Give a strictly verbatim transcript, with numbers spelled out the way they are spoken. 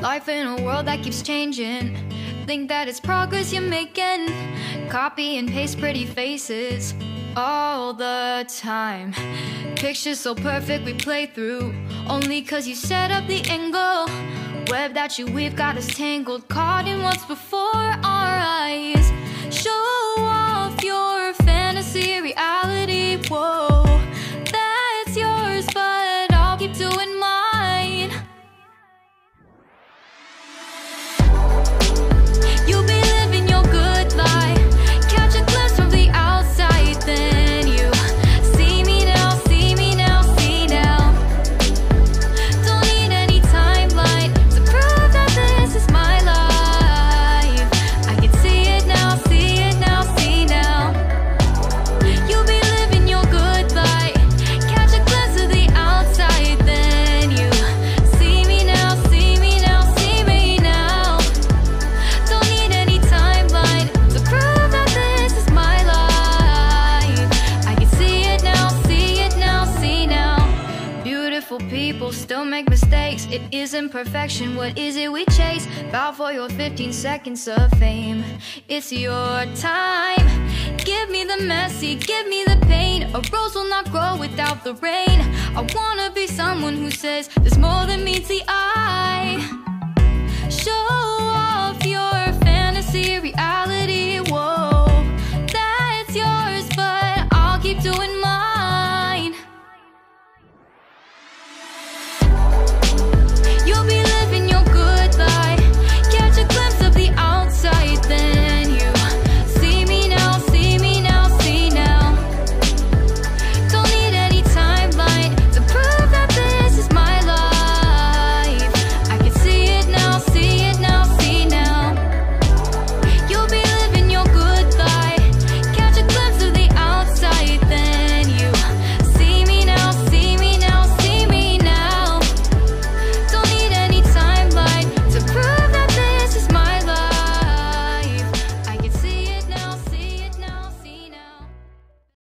Life in a world that keeps changing. Think that it's progress you're making. Copy and paste pretty faces all the time. Pictures so perfect we play through, only cause you set up the angle. Web that you weave got us tangled, caught in what's before our eyes. Show off your fantasy reality, whoa. That's yours, but I'll keep doing mine. You be living your good life. Catch a glimpse from the outside, then you see me now, see me now, see now. Don't need any timeline to prove that this is my life. I can see it now, see it now, see now. You be living your good life. Catch a glimpse of the outside, then you see me now, see me now, see me now. Don't need any timeline to prove that this is my life. I can see it now, see it now, see now. Beautiful people still make mistakes. It isn't perfection, what is it we chase? Bow for your fifteen seconds of fame. It's your time. Give me the messy, give me the pain. A rose will not grow without the rain. I wanna be someone who says there's more than meets the eye.